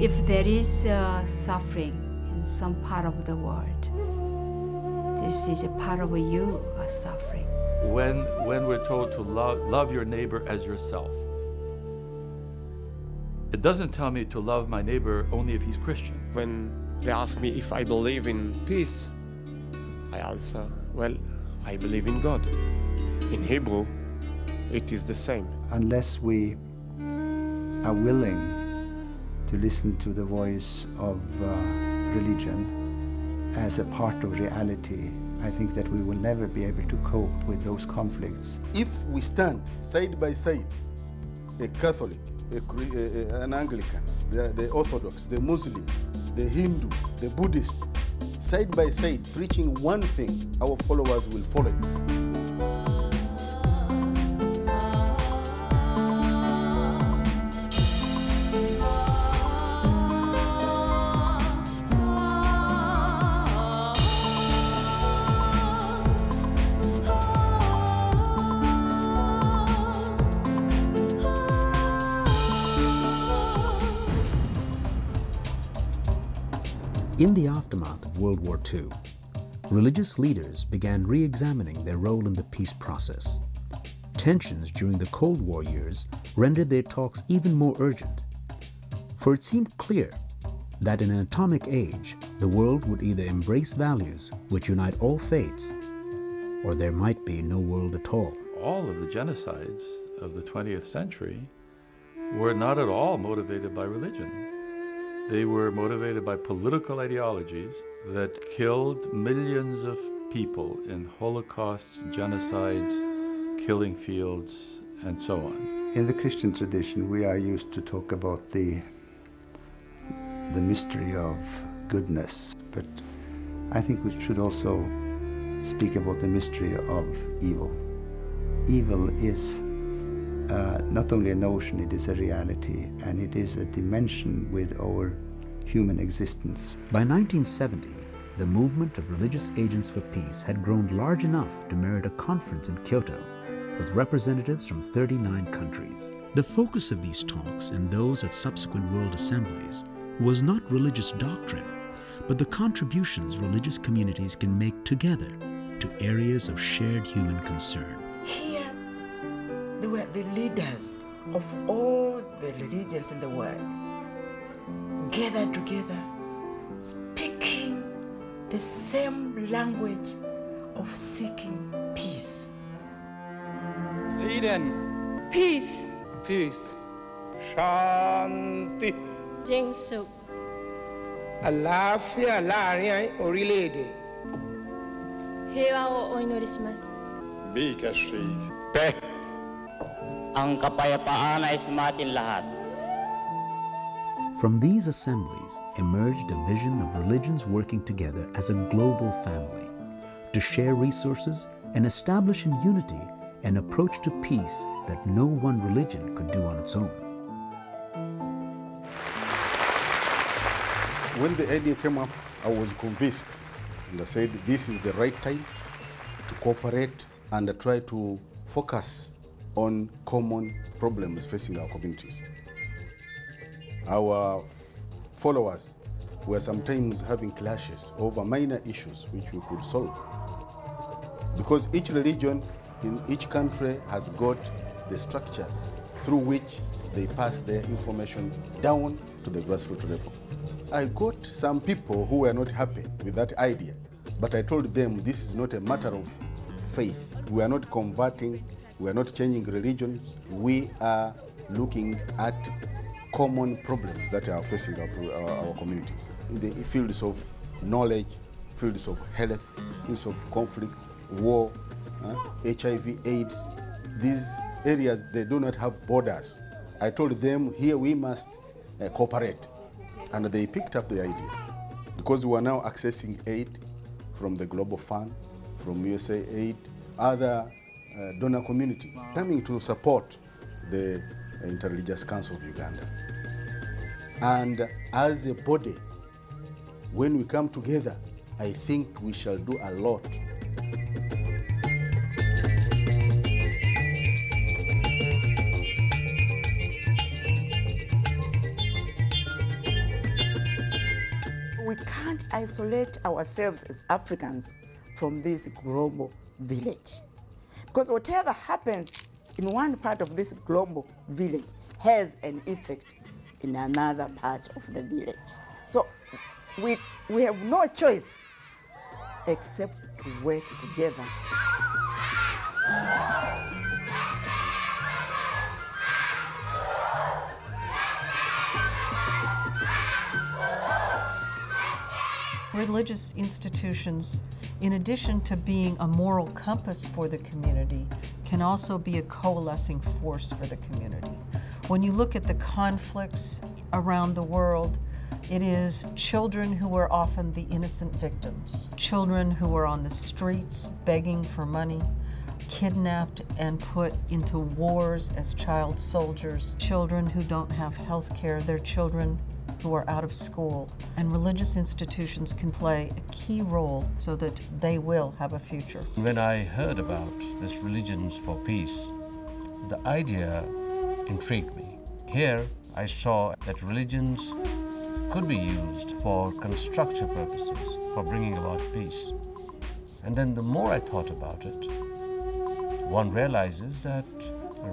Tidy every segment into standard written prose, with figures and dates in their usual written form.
If there is suffering in some part of the world, this is a part of you are suffering. When we're told to love your neighbor as yourself, it doesn't tell me to love my neighbor only if he's Christian. When they ask me if I believe in peace, I answer, well, I believe in God. In Hebrew, it is the same. Unless we are willing to listen to the voice of religion as a part of reality, I think that we will never be able to cope with those conflicts. If we stand side by side, a Catholic, an Anglican, the Orthodox, the Muslim, the Hindu, the Buddhist, side by side, preaching one thing, our followers will follow it. In the aftermath of World War II, religious leaders began re-examining their role in the peace process. Tensions during the Cold War years rendered their talks even more urgent, for it seemed clear that in an atomic age, the world would either embrace values which unite all faiths, or there might be no world at all. All of the genocides of the 20th century were not at all motivated by religion. They were motivated by political ideologies that killed millions of people in holocausts, genocides, killing fields, and so on. In the Christian tradition, we are used to talk about the mystery of goodness, but I think we should also speak about the mystery of evil. Evil is not only a notion, it is a reality, and it is a dimension with our human existence. By 1970, the movement of religious agents for peace had grown large enough to merit a conference in Kyoto with representatives from 39 countries. The focus of these talks and those at subsequent world assemblies was not religious doctrine, but the contributions religious communities can make together to areas of shared human concern. They were the leaders of all the religions in the world, gathered together, speaking the same language of seeking peace. Eden. Peace. Peace. Shanti. Jingsu. Alafia Larian Orilede. Hewa o oinori shimasu. Bikashi. Pe. From these assemblies emerged a vision of religions working together as a global family to share resources and establish in unity an approach to peace that no one religion could do on its own. When the idea came up, I was convinced, and I said this is the right time to cooperate and try to focus on common problems facing our communities. Our followers were sometimes having clashes over minor issues which we could solve, because each religion in each country has got the structures through which they pass their information down to the grassroots level. I got some people who were not happy with that idea, but I told them this is not a matter of faith. We are not converting. We are not changing religions. We are looking at common problems that are facing our communities. In the fields of knowledge, fields of health, fields of conflict, war, HIV, AIDS, these areas, they do not have borders. I told them, here we must cooperate. And they picked up the idea, because we are now accessing aid from the Global Fund, from USAID, other donor community coming to support the Interreligious Council of Uganda. And as a body, when we come together, I think we shall do a lot. can't isolate ourselves as Africans from this global village. Because whatever happens in one part of this global village has an effect in another part of the village. So we have no choice except to work together. Religious institutions, in addition to being a moral compass for the community, can also be a coalescing force for the community. When you look at the conflicts around the world, it is children who are often the innocent victims, children who are on the streets begging for money, kidnapped and put into wars as child soldiers, children who don't have health care, they're children who are out of school, and religious institutions can play a key role so that they will have a future. When I heard about this Religions for Peace, the idea intrigued me. Here I saw that religions could be used for constructive purposes, for bringing about peace. And then the more I thought about it, one realizes that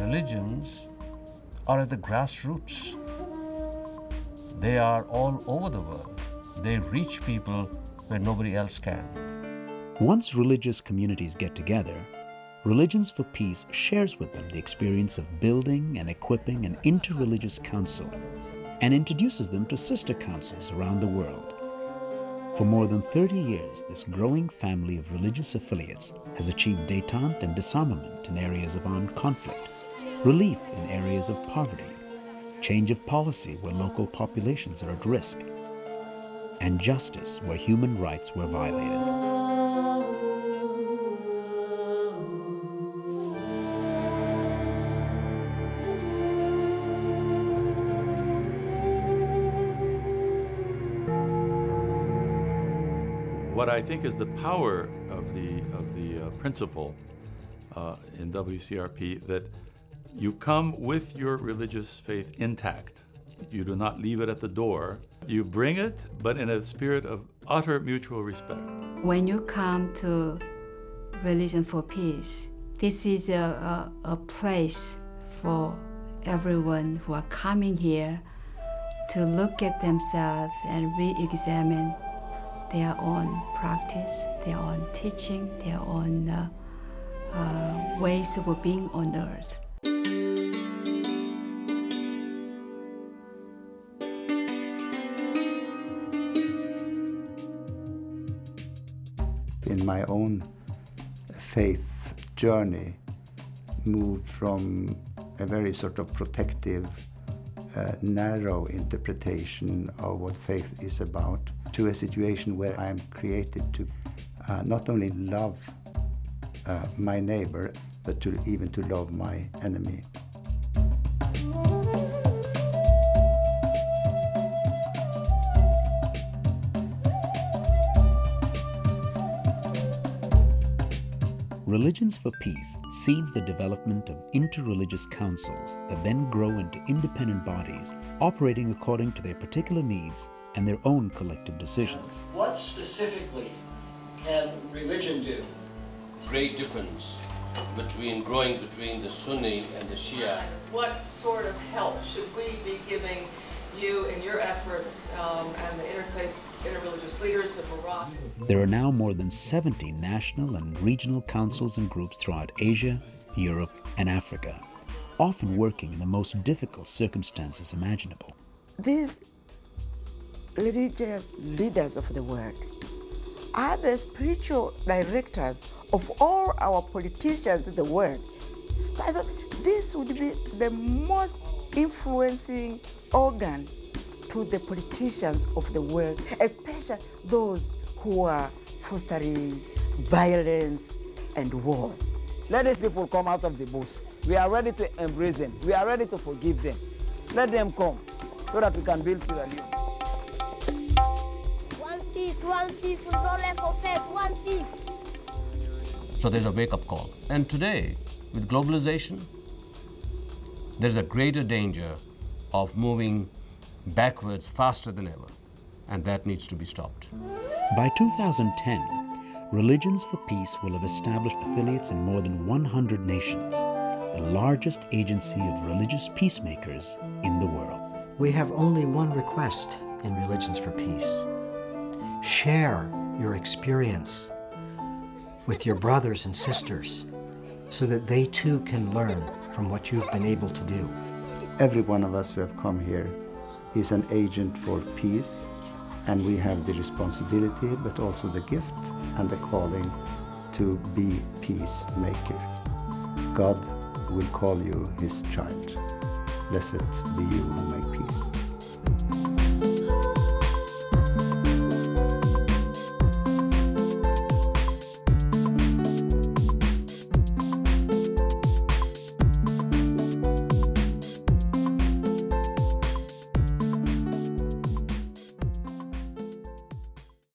religions are at the grassroots. They are all over the world. They reach people where nobody else can. Once religious communities get together, Religions for Peace shares with them the experience of building and equipping an interreligious council and introduces them to sister councils around the world. For more than 30 years, this growing family of religious affiliates has achieved détente and disarmament in areas of armed conflict, relief in areas of poverty, change of policy where local populations are at risk, and justice where human rights were violated. What I think is the power of the principle in WCRP that you come with your religious faith intact. You do not leave it at the door. You bring it, but in a spirit of utter mutual respect. When you come to Religion for Peace, this is a place for everyone who are coming here to look at themselves and re-examine their own practice, their own teaching, their own ways of being on earth. In my own faith journey, moved from a very sort of protective, narrow interpretation of what faith is about to a situation where I am created to not only love my neighbor, but to even to love my enemy. Religions for Peace seeds the development of interreligious councils that then grow into independent bodies operating according to their particular needs and their own collective decisions. What specifically can religion do? Great difference between the Sunni and the Shia. What sort of help should we be giving you in your efforts and the interfaith interreligious leaders of Iraq? There are now more than 70 national and regional councils and groups throughout Asia, Europe, and Africa, often working in the most difficult circumstances imaginable. These religious leaders of the world are the spiritual directors of all our politicians in the world. So I thought this would be the most influencing organ to the politicians of the world, especially those who are fostering violence and wars. Let these people come out of the bush. We are ready to embrace them. We are ready to forgive them. Let them come so that we can build Sierra Leone. One peace, we don't let for peace, one peace. So there's a wake-up call. And today, with globalization, there's a greater danger of moving backwards faster than ever. and that needs to be stopped. By 2010, Religions for Peace will have established affiliates in more than 100 nations, the largest agency of religious peacemakers in the world. We have only one request in Religions for Peace. Share your experience with your brothers and sisters so that they too can learn from what you've been able to do. Every one of us who have come here is an agent for peace, and we have the responsibility but also the gift and the calling to be peacemakers. God will call you his child. Blessed be you who make peace.